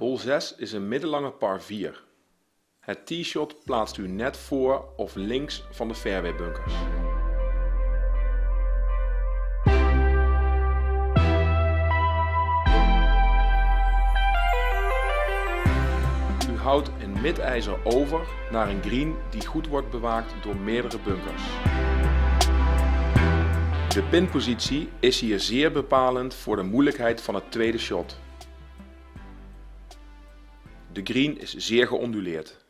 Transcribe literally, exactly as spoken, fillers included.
Hol zes is een middellange par vier. Het tee-shot plaatst u net voor of links van de fairwaybunkers. U houdt een midijzer over naar een green die goed wordt bewaakt door meerdere bunkers. De pinpositie is hier zeer bepalend voor de moeilijkheid van het tweede shot. De green is zeer geonduleerd.